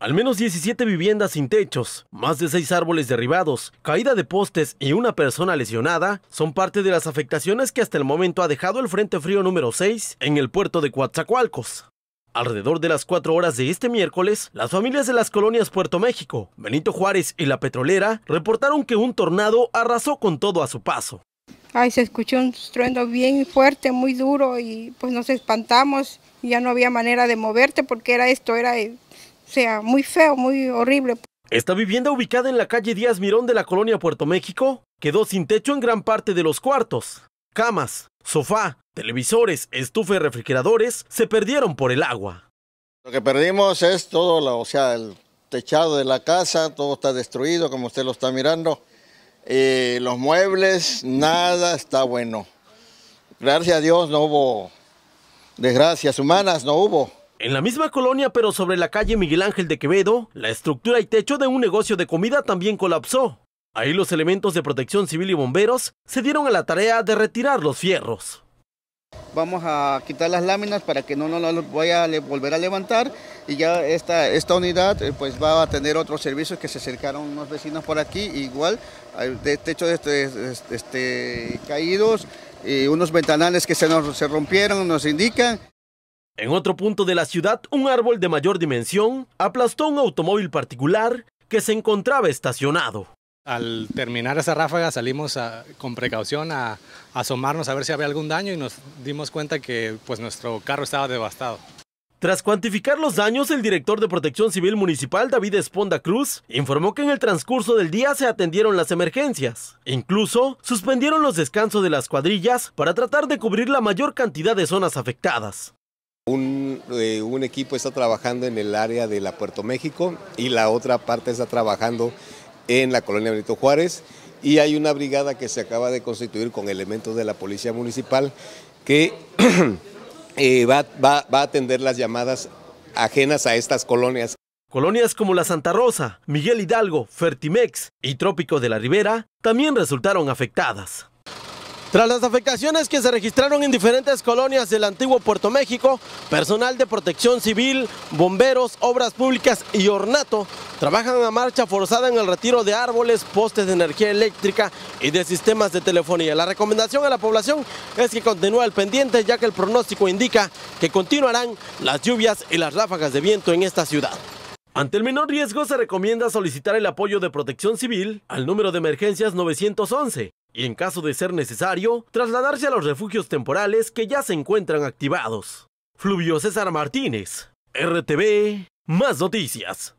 Al menos 17 viviendas sin techos, más de 6 árboles derribados, caída de postes y una persona lesionada son parte de las afectaciones que hasta el momento ha dejado el Frente Frío número 6 en el puerto de Coatzacoalcos. Alrededor de las 4 horas de este miércoles, las familias de las colonias Puerto México, Benito Juárez y La Petrolera reportaron que un tornado arrasó con todo a su paso. Ay, se escuchó un estruendo bien fuerte, muy duro, y pues nos espantamos y ya no había manera de moverte porque era muy feo, muy horrible. Esta vivienda, ubicada en la calle Díaz Mirón de la colonia Puerto México, quedó sin techo en gran parte de los cuartos. Camas, sofá, televisores, estufa y refrigeradores se perdieron por el agua. Lo que perdimos es todo, el techado de la casa, todo está destruido como usted lo está mirando. Los muebles, nada está bueno. Gracias a Dios no hubo desgracias humanas, no hubo. En la misma colonia, pero sobre la calle Miguel Ángel de Quevedo, la estructura y techo de un negocio de comida también colapsó. Ahí los elementos de protección civil y bomberos se dieron a la tarea de retirar los fierros. Vamos a quitar las láminas para que no nos vaya a volver a levantar, y ya esta unidad pues va a tener otros servicios que se acercaron unos vecinos por aquí, igual de techo caídos, y unos ventanales que se rompieron, nos indican. En otro punto de la ciudad, un árbol de mayor dimensión aplastó un automóvil particular que se encontraba estacionado. Al terminar esa ráfaga salimos con precaución a asomarnos a ver si había algún daño, y nos dimos cuenta que pues nuestro carro estaba devastado. Tras cuantificar los daños, el director de Protección Civil Municipal, David Esponda Cruz, informó que en el transcurso del día se atendieron las emergencias. Incluso suspendieron los descansos de las cuadrillas para tratar de cubrir la mayor cantidad de zonas afectadas. Un equipo está trabajando en el área de la Puerto México y la otra parte está trabajando en la colonia Benito Juárez, y hay una brigada que se acaba de constituir con elementos de la Policía Municipal que va a atender las llamadas ajenas a estas colonias. Colonias como La Santa Rosa, Miguel Hidalgo, Fertimex y Trópico de la Ribera también resultaron afectadas. Tras las afectaciones que se registraron en diferentes colonias del antiguo Puerto México, personal de protección civil, bomberos, obras públicas y ornato trabajan a marcha forzada en el retiro de árboles, postes de energía eléctrica y de sistemas de telefonía. La recomendación a la población es que continúe al pendiente, ya que el pronóstico indica que continuarán las lluvias y las ráfagas de viento en esta ciudad. Ante el menor riesgo se recomienda solicitar el apoyo de Protección Civil al número de emergencias 911 y, en caso de ser necesario, trasladarse a los refugios temporales que ya se encuentran activados. Fluvio César Martínez, RTV, Más Noticias.